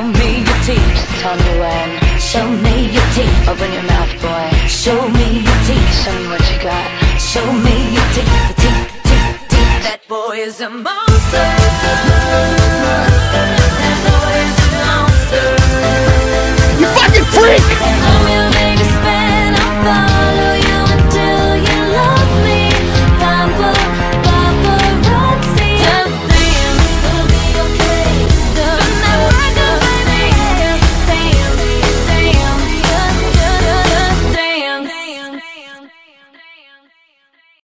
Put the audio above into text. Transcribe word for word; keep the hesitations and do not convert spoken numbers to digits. Show me your teeth, tell me when. Show me your teeth, open your mouth, boy. Show me your teeth, show me what you got. Show me your teeth, teeth, teeth, teeth. That boy is a monster.